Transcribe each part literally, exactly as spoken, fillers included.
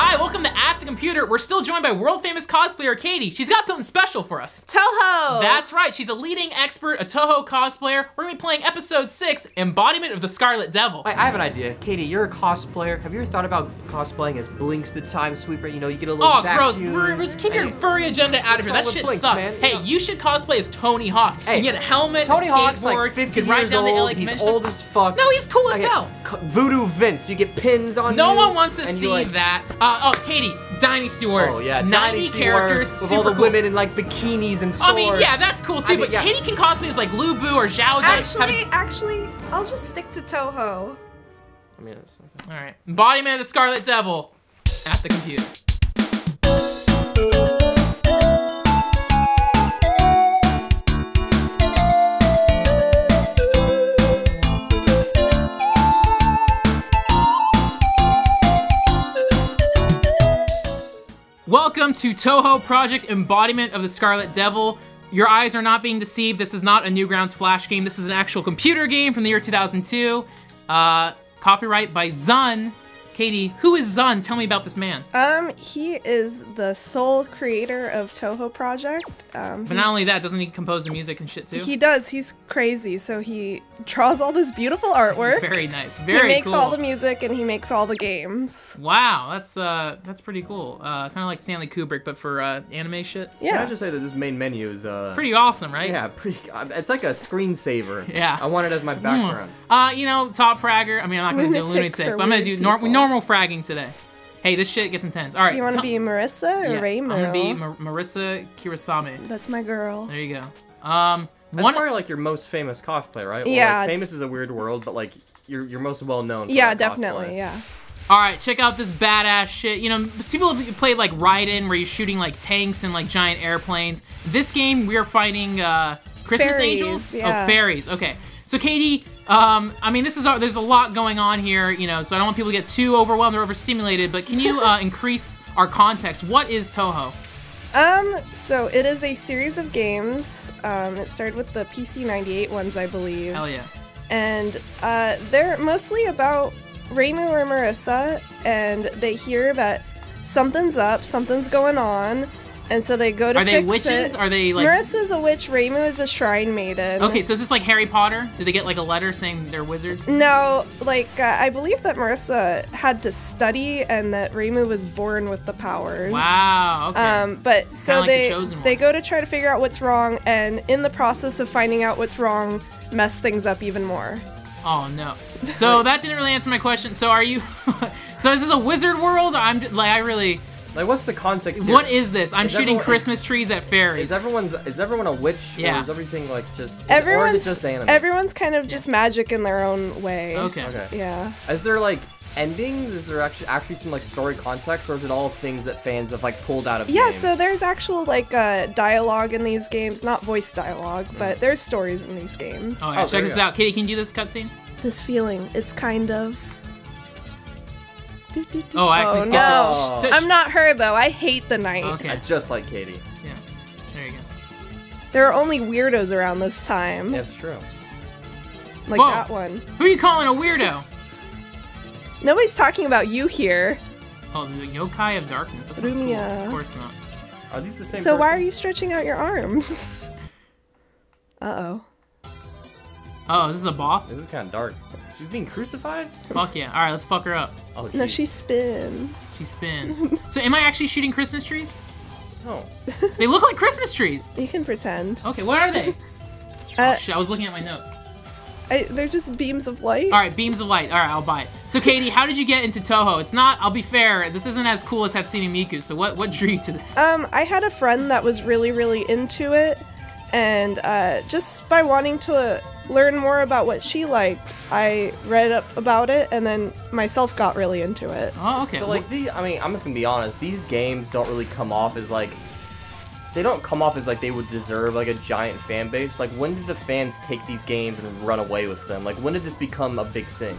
Hi, welcome to At the Computer. We're still joined by world-famous cosplayer Katie. She's got something special for us. Touhou! That's right, she's a leading expert, a Touhou cosplayer. We're gonna be playing episode six, Embodiment of the Scarlet Devil. I, I have an idea. Katie, you're a cosplayer. Have you ever thought about cosplaying as Blinks the Time Sweeper? You know, you get a little Oh, gross. Bruce, keep your furry agenda out of here. That shit Blinks, sucks. Man. Hey, yeah. You should cosplay as Tony Hawk. Hey, you get a helmet, Tony skateboard, Hawk's like fifty you years down old. The L A He's old as fuck. No, he's cool as hell. Voodoo Vince, you get pins on no you. No one wants to see like, that. Uh, oh, Katie, Dynasty Warriors. Oh, yeah, Dynasty characters, with super all the cool. women in like bikinis and swords. I mean, yeah, that's cool too, I mean, but yeah. Katie can cosplay as like Lubu or Zhao. Actually, actually, I'll just stick to Touhou. I mean, it's okay. All right. Embodiment of the Scarlet Devil at the computer. Welcome to Touhou Project Embodiment of the Scarlet Devil. Your eyes are not being deceived. This is not a Newgrounds Flash game. This is an actual computer game from the year two thousand two. Uh, copyright by Zun. Katie, who is Zun? Tell me about this man. Um, he is the sole creator of Touhou Project. Um, but not only that, doesn't he compose the music and shit too? He does. He's crazy. So he draws all this beautiful artwork. Very nice. Very cool. He makes cool. all the music and he makes all the games. Wow, that's uh, that's pretty cool. Uh, kind of like Stanley Kubrick, but for uh, anime shit. Yeah. Can I just say that this main menu is uh pretty awesome, right? Yeah, pretty. It's like a screensaver. Yeah. I want it as my background. Mm. Uh, you know, top fragger. I mean, I'm not gonna do lunatic, but I'm gonna do normal. Norm Normal fragging today. Hey, this shit gets intense. All right. Do you want to be Marisa or yeah, Reimu? I'm gonna be Mar Marisa Kirisame. That's my girl. There you go. Um, that's one probably like your most famous cosplay, right? Yeah. Well, like, famous is a weird word, but like you're you're most well known. For yeah, definitely. Cosplay. Yeah. All right, check out this badass shit. You know, people have played like Raiden, where you're shooting like tanks and like giant airplanes. This game, we are fighting uh, Christmas fairies, angels. Yeah. Oh, fairies. Okay. So Katie, um, I mean, this is our, there's a lot going on here, you know, so I don't want people to get too overwhelmed or overstimulated, but can you uh, increase our context? What is Touhou? Um, so it is a series of games. Um, it started with the P C ninety-eight ones, I believe. Hell yeah. And uh, they're mostly about Reimu or Marisa, and they hear that something's up, something's going on. And so they go to Are fix they witches? It. Are they like... Marisa's a witch, Reimu is a shrine maiden. Okay, so is this like Harry Potter? Did they get like a letter saying they're wizards? No, like uh, I believe that Marisa had to study and that Reimu was born with the powers. Wow, okay. Um, but so like they, the they go to try to figure out what's wrong, and in the process of finding out what's wrong, mess things up even more. Oh no. So that didn't really answer my question. So are you... so is this a wizard world? I'm like, I really... Like, what's the context here? What is this? I'm is shooting everyone, Christmas is, trees at fairies. Is everyone's is everyone a witch? Yeah. Or is everything like just? Is, everyone's, or is it just anime? Everyone's kind of just magic in their own way. Okay. Okay. Yeah. Is there like endings? Is there actually actually some like story context, or is it all things that fans have like pulled out of? Yeah. Games? So there's actual like uh, dialogue in these games, not voice dialogue, mm. but there's stories in these games. Oh, yeah, oh check this go. out, Katie. Can you do this cutscene? This feeling. It's kind of. Oh, I actually oh, no. It. I'm not her, though. I hate the night. Okay. I just like Katie. Yeah. There you go. There are only weirdos around this time. That's true. Like Whoa. that one. Who are you calling a weirdo? Nobody's talking about you here. Oh, the Yokai of Darkness. That's cool. Of course not. Are these the same So person? Why are you stretching out your arms? Uh-oh. Oh, this is a boss? This is kind of dark. She's being crucified? Fuck yeah. Alright, let's fuck her up. Oh, no, she spin. She spin. So am I actually shooting Christmas trees? No. They look like Christmas trees. You can pretend. Okay, what are they? uh, oh shit, I was looking at my notes. I, they're just beams of light. Alright, beams of light. Alright, I'll buy it. So Katie, how did you get into Touhou? It's not, I'll be fair, this isn't as cool as Hatsune Miku, so what, what drew you to this? Um, I had a friend that was really, really into it, and uh, just by wanting to... Uh, learn more about what she liked, I read up about it and then myself got really into it. Oh, okay. So, like, the, I mean, I'm just gonna be honest, these games don't really come off as, like, they don't come off as, like, they would deserve, like, a giant fan base. Like, when did the fans take these games and run away with them? Like, when did this become a big thing?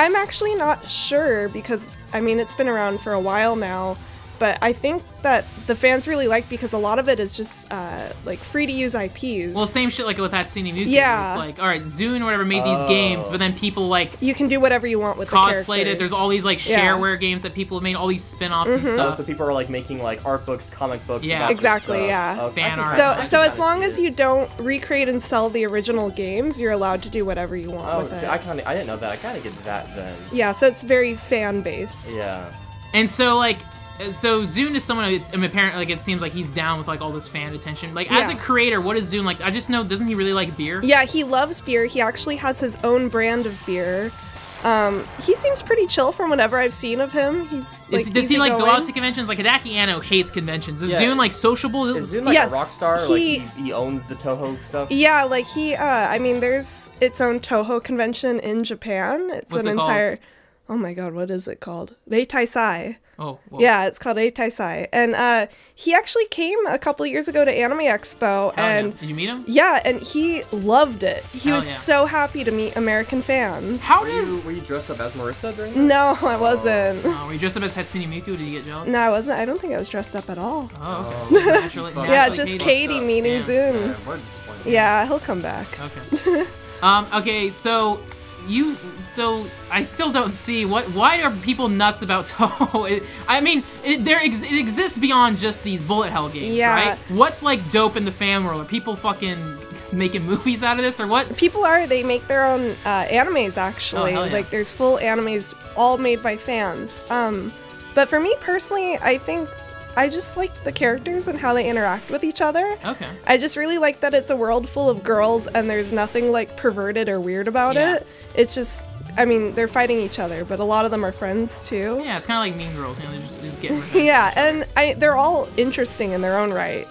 I'm actually not sure because, I mean, it's been around for a while now, but I think that the fans really like because a lot of it is just uh, like free to use I Ps. Well, same shit like with Hatsune Miku. Yeah, it's like all right, Zune or whatever made oh. these games, but then people like you can do whatever you want with cosplayed the it. There's all these like shareware yeah. games that people have made, all these spin-offs mm-hmm. and stuff. Oh, so people are like making like art books, comic books. Yeah, about exactly. This stuff. Yeah, okay. fan art. So so as long as you don't recreate and sell the original games, you're allowed to do whatever you want oh, with it. I kind of I didn't know that. I kind of get that then. Yeah, so it's very fan based. Yeah, and so like. So Zune is someone. It's I'm apparently like it seems like he's down with like all this fan attention. Like yeah. as a creator, what is Zune like? I just know. Doesn't he really like beer? Yeah, he loves beer. He actually has his own brand of beer. Um, he seems pretty chill from whatever I've seen of him. He's like, is, does he like going. go out to conventions? Like Hideaki Anno hates conventions. Is yeah. Zune like sociable? Is Zune like yes, a rock star? He, like, he owns the Touhou stuff. Yeah, like he. Uh, I mean, there's its own Touhou convention in Japan. It's What's an it entire. Called? Oh my god, what is it called? Reitaisai. Oh, whoa. Yeah, it's called Reitaisai. And uh, he actually came a couple of years ago to Anime Expo. Hell and yeah. Did you meet him? Yeah, and he loved it. He Hell was yeah. so happy to meet American fans. How were, does... you, were you dressed up as Marisa during that? No, I oh. wasn't. Oh, were you dressed up as Hatsune Miku? Did you get jealous? No, I wasn't. I don't think I was dressed up at all. Oh, okay. naturally, naturally yeah, just Katie, Katie meeting Zune. Yeah, yeah, he'll come back. Okay. um. Okay, so... You so I still don't see what. Why are people nuts about Touhou? I mean, it, there ex, it exists beyond just these bullet hell games, yeah. right? What's like dope in the fan world? Are people fucking making movies out of this or what? People are. They make their own uh, animes actually. Oh, hell yeah. Like there's full animes all made by fans. Um, but for me personally, I think. I just like the characters and how they interact with each other. Okay. I just really like that it's a world full of girls and there's nothing like perverted or weird about yeah. it. It's just, I mean, they're fighting each other, but a lot of them are friends too. Yeah, it's kind of like Mean Girls, you know, they just, just get rid of yeah, and I, they're all interesting in their own right.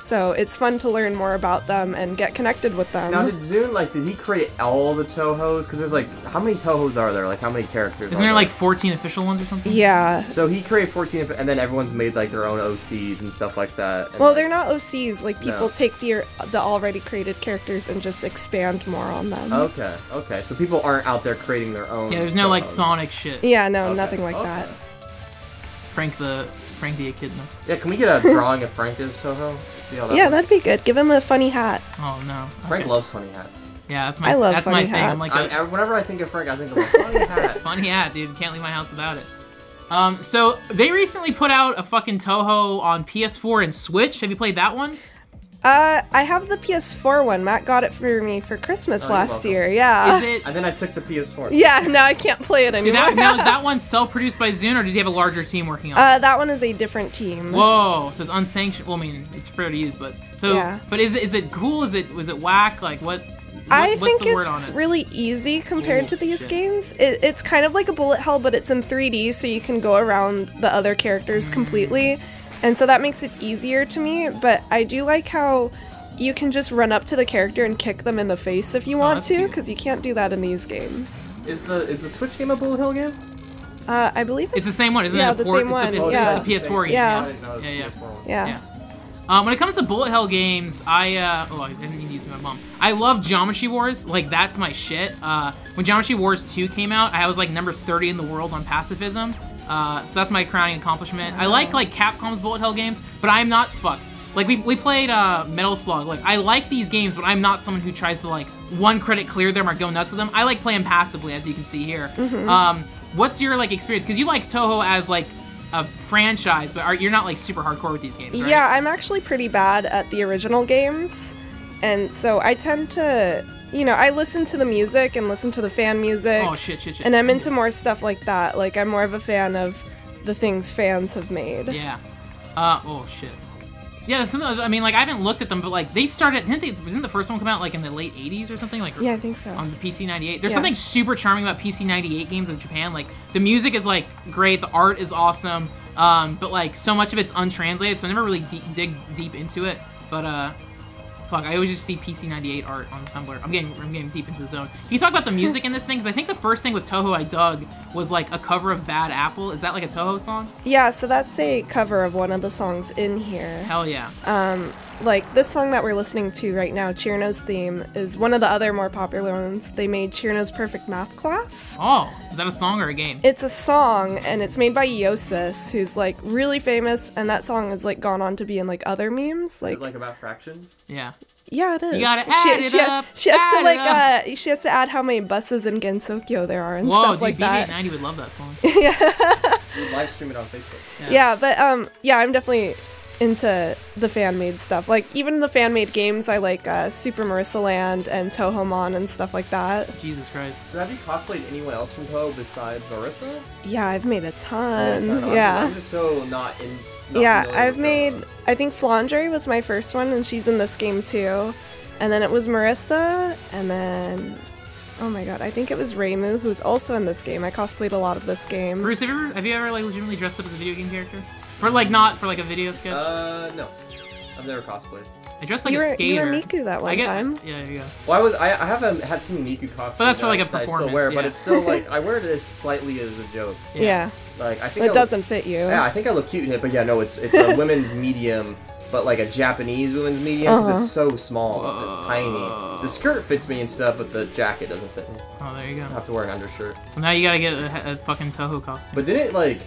So it's fun to learn more about them and get connected with them. Now, did Zune, like, did he create all the Touhous? Because there's, like, how many Touhous are there? Like, how many characters Isn't are there? Isn't there, like, fourteen official ones or something? Yeah. So he created fourteen, and then everyone's made, like, their own O Cs and stuff like that. And well, they're not O Cs. Like, people no. take the, the already created characters and just expand more on them. Okay, okay. So people aren't out there creating their own Yeah, there's no, Touhous. like, Sonic shit. Yeah, no, okay. nothing like okay. that. Frank the... Frank the Echidna. Yeah, can we get a drawing of Frank as Touhou? See how that yeah, looks? That'd be good. Give him a funny hat. Oh no, okay. Frank loves funny hats. Yeah, that's my. I love that's funny my hats. Thing. I'm like, I, whenever I think of Frank, I think of a funny hat. Funny hat, dude. Can't leave my house without it. Um, so they recently put out a fucking Touhou on P S four and Switch. Have you played that one? Uh, I have the P S four one. Matt got it for me for Christmas oh, last year. Yeah. Is it... And then I took the P S four. Yeah. Now I can't play it anymore. Did that, now, is that one self-produced by Zune, or did you have a larger team working on it? Uh, that one is a different team. Whoa. So it's unsanctioned. Well, I mean, it's fair to use, but so. Yeah. But is it is it cool? Is it was it whack? Like what? What, I think it's it? really easy compared Ooh, to these shit. games. It, it's kind of like a bullet hell, but it's in three D, so you can go around the other characters mm. completely. And so that makes it easier to me, but I do like how you can just run up to the character and kick them in the face if you want oh, to, because you can't do that in these games. Is the is the Switch game a bullet hell game? Uh, I believe it's, it's the same one, isn't yeah, it? Yeah, the same one. It's, it's, yeah. it's the P S four game. Yeah, yeah, yeah. yeah. yeah. yeah. Um, when it comes to bullet hell games, I uh, oh, I didn't need to use my mom. I love Geometry Wars. Like that's my shit. Uh, when Geometry Wars two came out, I was like number thirty in the world on pacifism. Uh, so that's my crowning accomplishment. Wow. I like like Capcom's bullet hell games, but I'm not fuck. Like we we played uh, Metal Slug. Like I like these games, but I'm not someone who tries to like one credit clear them or go nuts with them. I like playing passively, as you can see here. Mm-hmm. Um, what's your like experience? Because you like Touhou as like a franchise, but are, you're not like super hardcore with these games, right? Yeah, I'm actually pretty bad at the original games, and so I tend to. You know, I listen to the music and listen to the fan music. Oh, shit, shit, shit. And I'm into more stuff like that. Like, I'm more of a fan of the things fans have made. Yeah. Uh, oh, shit. Yeah, some of the, I mean, like, I haven't looked at them, but, like, they started... Didn't they, wasn't the first one come out, like, in the late eighties or something? Like, yeah, I think so. On the P C ninety-eight. There's yeah. something super charming about P C ninety-eight games in Japan. Like, the music is, like, great. The art is awesome. Um, but, like, so much of it's untranslated, so I never really de dig deep into it. But, uh... Fuck, I always just see P C ninety-eight art on Tumblr. I'm getting I'm getting deep into the zone. Can you talk about the music in this thing? Because I think the first thing with Touhou I dug was like a cover of Bad Apple. Is that like a Touhou song? Yeah, so that's a cover of one of the songs in here. Hell yeah. Um, like this song that we're listening to right now, Chirno's Theme, is one of the other more popular ones. They made Chirno's Perfect Math Class. Oh, is that a song or a game? It's a song, and it's made by Yosis, who's like really famous, and that song has like gone on to be in like other memes. Like, is it like about fractions? Yeah. Yeah, it is. You gotta add she, it she, up, she has add to like uh, she has to add how many buses in Gensokyo there are and Whoa, stuff dude, like that. Whoa, B B eight ninety would love that song. Yeah. You live stream it on Facebook. Yeah. yeah, but um, yeah, I'm definitely into the fan made stuff. Like even the fan made games, I like uh, Super Marisa Land and Touhou Mon and stuff like that. Jesus Christ! So have you cosplayed anyone else from Touhou besides Marisa? Yeah, I've made a ton. Oh, a ton. Yeah. I'm just so not in. Not yeah, I've made, that. I think Flandre was my first one, and she's in this game too. And then it was Marisa, and then, oh my god, I think it was Reimu, who's also in this game. I cosplayed a lot of this game. Bruce, have you ever, have you ever like, legitimately dressed up as a video game character? For like, not for like a video sketch? Uh, no. I've never cosplayed. I dressed like you were, a skater. You were Miku that one I get, time. Yeah, there you go. Well, I was, I, I have a Hatsune Miku cosplay. But that's for like a performance, I still wear, yeah. But it's still like, I wear it as slightly as a joke. Yeah. yeah. Like, I think it I look, doesn't fit you. Yeah, I think I look cute in it, but yeah, no, it's it's a women's medium, but like a Japanese women's medium because uh-huh. it's so small, Whoa. It's tiny. The skirt fits me and stuff, but the jacket doesn't fit me. Oh, there you go. I have to wear an undershirt. Well, now you gotta get a, a fucking Touhou costume. But didn't it like,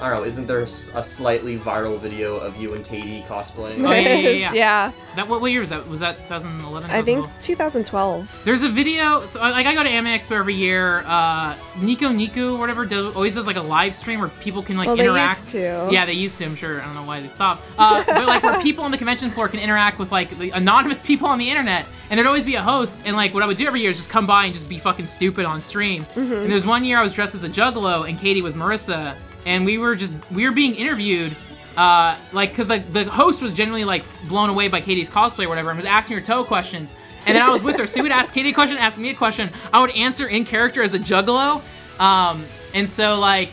I don't know, isn't there a slightly viral video of you and Katie cosplaying? Oh, yeah, yeah, yeah. yeah. That, what, what year was that? Was that twenty eleven? I think twenty twelve. There's a video, so like I go to Anime Expo every year. Uh, Nico Nico, whatever, does, always does like a live stream where people can like well, interact. They used to. Yeah, they used to, I'm sure. I don't know why they stopped. Uh, but like where people on the convention floor can interact with like the anonymous people on the internet. And there'd always be a host, and like what I would do every year is just come by and just be fucking stupid on stream. Mm-hmm. And there's one year I was dressed as a juggalo and Katie was Marisa. And we were just, we were being interviewed, uh, like, cause like the host was generally like blown away by Katie's cosplay or whatever, and was asking her Touhou questions. And then I was with her, so she would ask Katie a question, ask me a question. I would answer in character as a juggalo. Um, and so like,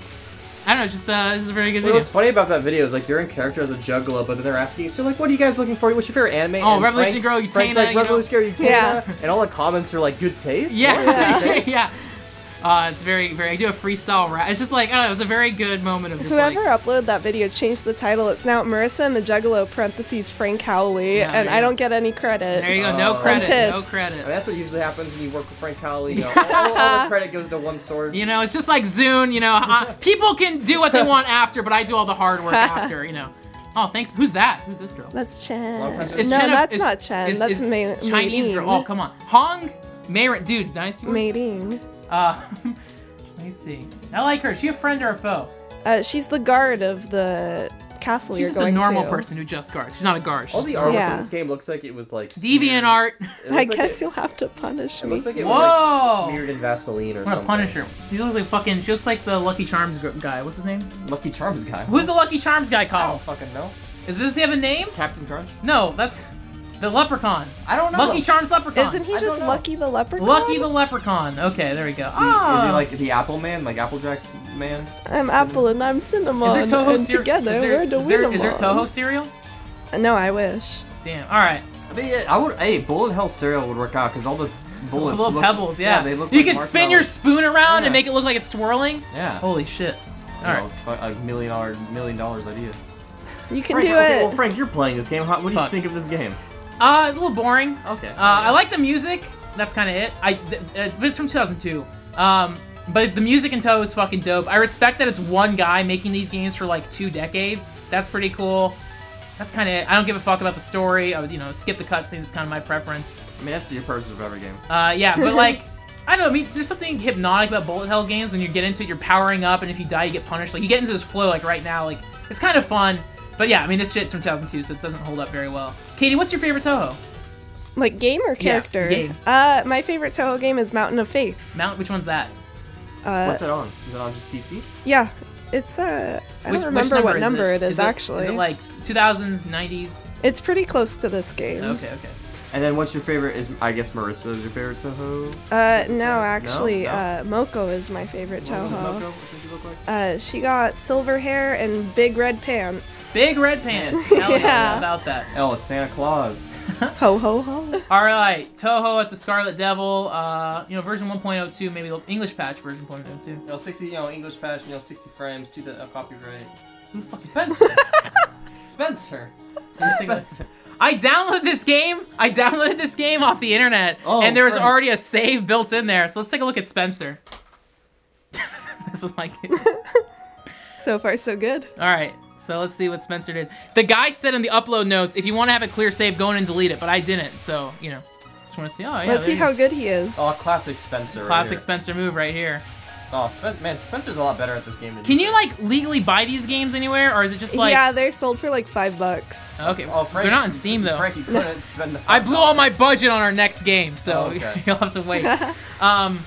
I don't know, just uh, this is a very good well, video. What's funny about that video is like you're in character as a juggalo, but then they're asking you, so like, what are you guys looking for? What's your favorite anime? Oh, and Revolutionary Girl Utena. Like, Revolutionary Girl Utena. Yeah. And all the comments are like, good taste. Yeah, yeah. Taste? yeah. Uh, it's very, very, I do a freestyle rap. It's just like, I don't know, it was a very good moment of just Whoever like, uploaded that video changed the title. It's now Marisa and the Juggalo parentheses Frank Howley, yeah, and I don't get any credit. There you go, no uh, credit, no credit. I mean, that's what usually happens when you work with Frank Howley. You know, all, all the credit goes to one source. You know, it's just like Zune, you know, uh, people can do what they want after, but I do all the hard work after, you know. Oh, thanks. Who's that? Who's this girl? That's Chen. No, Chen that's is, not Chen. Is, that's Meiling. Chinese Meiling. Girl. Oh, come on. Hong Meiling. Dude, nice to meet you. Uh, let me see. I like her. Is she a friend or a foe? Uh, she's the guard of the castle she's you're going to. She's just a normal to. person who just guards. She's not a guard. She's all the art yeah. within this game looks like it was like deviant art. I like guess it, you'll have to punish it me. It looks like it Whoa. was like smeared in Vaseline or I'm something. Punish her. She looks like fucking. She looks like the Lucky Charms guy. What's his name? Lucky Charms guy. Who's the Lucky Charms guy called? I don't fucking know. Does this have a name? Captain Crunch. No, that's. The Leprechaun. I don't know. Lucky Charms Leprechaun. Isn't he just Lucky the Leprechaun? Lucky the Leprechaun. Okay, there we go. Oh. Is he like the Apple Man, like Applejack's man? I'm Cinnamon. Apple and I'm Cinnamon. Is there Touhou and together is there, we're the is there, is there Touhou cereal? No, I wish. Damn. All right. I mean, I would. Hey, Bullet Hell cereal would work out because all the bullets. Little look, pebbles. Yeah. yeah they look you like can spin your spoon around yeah. and make it look like it's swirling. Yeah. Holy shit. All no, right. It's a million dollar million dollars idea. You can Frank, do okay, it. Well, Frank, you're playing this game. What do Fuck. you think of this game? Uh, a little boring. Okay. Uh, I like the music. That's kind of it. I, th it's, but it's from two thousand two. Um, but the music in Touhou is fucking dope. I respect that it's one guy making these games for like two decades. That's pretty cool. That's kind of it. I don't give a fuck about the story. I would, you know, skip the cutscenes. It's kind of my preference. I mean, that's your purpose of every game. Uh, yeah, but like, I don't know. I mean, there's something hypnotic about bullet hell games. When you get into it, you're powering up, and if you die, you get punished. Like, you get into this flow, like right now. Like, it's kind of fun. But yeah, I mean, this shit's from two thousand two, so it doesn't hold up very well. Katie, what's your favorite Touhou? Like, game or character? Yeah, game. Uh, my favorite Touhou game is Mountain of Faith. Mount? Which one's that? Uh, what's it on? Is it on just P C? Yeah. It's, uh, I which, don't remember number what number it, it is, is it, actually. Is it, like, two thousands, nineties? It's pretty close to this game. Okay, okay. And then what's your favorite? Is I guess Marisa is your favorite Touhou? Uh, no, actually, no? No. Uh, Moco is my favorite Touhou. Moco? What did she look like? Uh, she got silver hair and big red pants. Big red pants. Hell yeah, about that. Oh, it's Santa Claus. Ho ho ho. All right, Touhou at the Scarlet Devil. Uh, you know, version one point oh two, maybe English patch version one point oh two. You know, sixty, you know, English patch, you know, sixty frames to the uh, copyright. Who the fuck? Spencer. Spencer. Spencer. I downloaded this game. I downloaded this game off the internet, oh, and there was Frank. already a save built in there. So let's take a look at Spencer. This is my game. So far, so good. All right. So let's see what Spencer did. The guy said in the upload notes, if you want to have a clear save, go in and delete it. But I didn't. So you know, just want to see. Oh yeah. Let's see how good he is. Oh, classic Spencer. Classic right Spencer move right here. Oh, Spen man, Spencer's a lot better at this game than you. Can you, like, legally buy these games anywhere, or is it just, like... Yeah, they're sold for, like, five bucks. Okay, well, Frank, they're not in Steam, though. Frank, you couldn't spend the I blew all my budget on our next game, so oh, okay. You'll have to wait. um,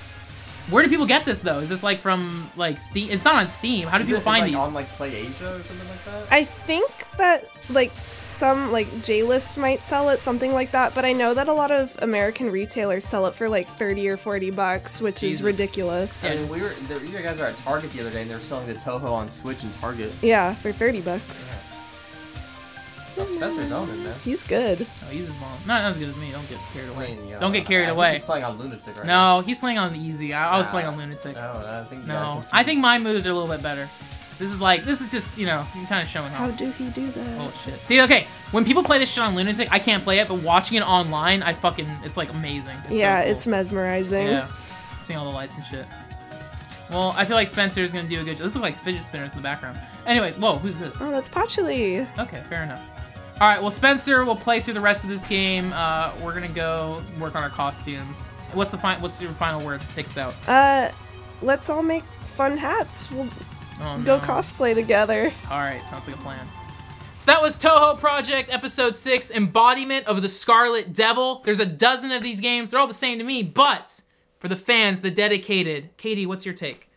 where do people get this, though? Is this, like, from, like, Steam? It's not on Steam. How do is people it, find is, like, these? on, like, PlayAsia or something like that? I think that, like... Some, like, J-List might sell it, something like that, but I know that a lot of American retailers sell it for, like, thirty or forty bucks, which Jesus. is ridiculous. And we were, the, you guys are at Target the other day, and they were selling the Touhou on Switch and Target. Yeah, for thirty bucks. Yeah. Well, Spencer's owning, man. He's good. Oh, he's not, not as good as me. Don't get carried away. I mean, you know, Don't get carried I, I away. He's playing on Lunatic right now. No, he's playing on Easy. I, I was nah, playing on Lunatic. No, I think No, I think my moves are a little bit better. This is like, this is just, you know, you're kind of showing off. How do he do that? Oh, shit. See, okay, when people play this shit on Lunatic, I can't play it, but watching it online, I fucking, it's like amazing. It's yeah, so cool. It's mesmerizing. Yeah, seeing all the lights and shit. Well, I feel like Spencer's gonna do a good job. This looks like fidget spinners in the background. Anyway, whoa, who's this? Oh, that's Patchouli. Okay, fair enough. All right, well, Spencer will play through the rest of this game. Uh, we're gonna go work on our costumes. What's the fi what's your final word that takes out? Uh, let's all make fun hats. We'll Oh, no. Go cosplay together. Alright, sounds like a plan. So that was Touhou Project Episode six, Embodiment of the Scarlet Devil. There's a dozen of these games. They're all the same to me, but for the fans, the dedicated. Katie, what's your take?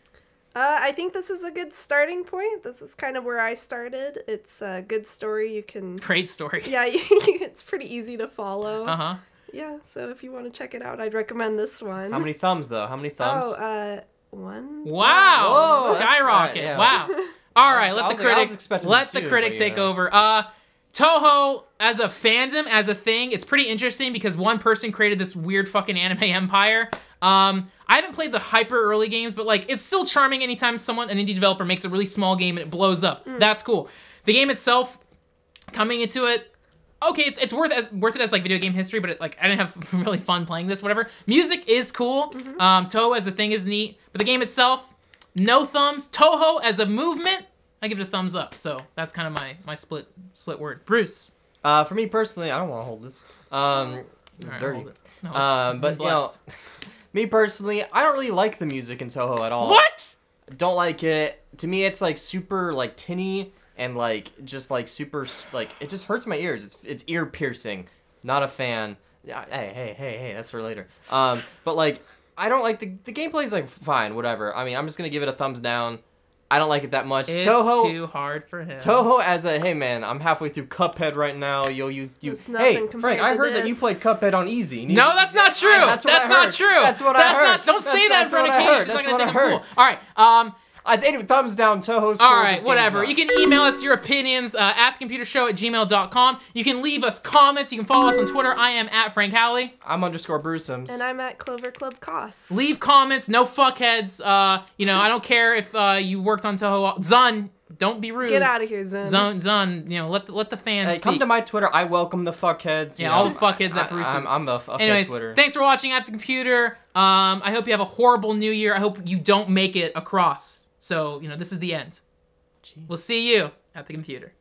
Uh, I think this is a good starting point. This is kind of where I started. It's a good story. You can... Great story. Yeah, you, it's pretty easy to follow. Uh-huh. Yeah, so if you want to check it out, I'd recommend this one. How many thumbs, though? How many thumbs? Oh, uh... One. Wow! Whoa, skyrocket! Right, yeah. Wow! All right, was, let the critic like, let the too, critic take know. over. Uh, Touhou as a fandom, as a thing, it's pretty interesting because one person created this weird fucking anime empire. Um, I haven't played the hyper early games, but like it's still charming anytime someone an indie developer makes a really small game and it blows up. Mm. That's cool. The game itself, coming into it. Okay, it's it's worth as, worth it as like video game history, but it, like I didn't have really fun playing this. Whatever. Music is cool. Mm-hmm. Um, Touhou as a thing is neat, but the game itself, no thumbs. Touhou as a movement, I give it a thumbs up. So that's kind of my my split split word. Bruce, uh, for me personally, I don't want to hold this. Um, it's right, dirty. It. No, it's, um, it's but blessed. You know, me personally, I don't really like the music in Touhou at all. What? Don't like it. To me, it's like super like tinny. And like just like super like it just hurts my ears. It's it's ear piercing. Not a fan. Hey hey hey hey. That's for later. Um, but like I don't like the the gameplay's like fine whatever. I mean I'm just gonna give it a thumbs down. I don't like it that much. It's Touhou, too hard for him. Touhou as a hey man, I'm halfway through Cuphead right now. Yo you you. It's hey Frank, I heard this. that you played Cuphead on easy. No, that's not true. That's, that's not true. That's what that's I heard. Not, don't that's, say that's that in front of Katie. She's not gonna think I'm cool. All right. Um. I think thumbs down, Touhou's cool. All right, whatever. You can email us your opinions uh, at thecomputershow at gmail dot com. You can leave us comments. You can follow us on Twitter. I am at Frank Howley. I'm underscore Bruceums. And I'm at Clover Club Costs. Leave comments. No fuckheads. Uh, you know, I don't care if uh, you worked on Touhou. Zun, don't be rude. Get out of here, Zun. Zun, Zun. You know, let the, let the fans hey, speak. Come to my Twitter. I welcome the fuckheads. Yeah, you know, all the fuckheads I, at Bruceums. I'm, I'm the fuckhead Anyways, Twitter. Thanks for watching At The Computer. Um, I hope you have a horrible new year. I hope you don't make it across. So, you know, this is the end. Jeez. We'll see you at the computer.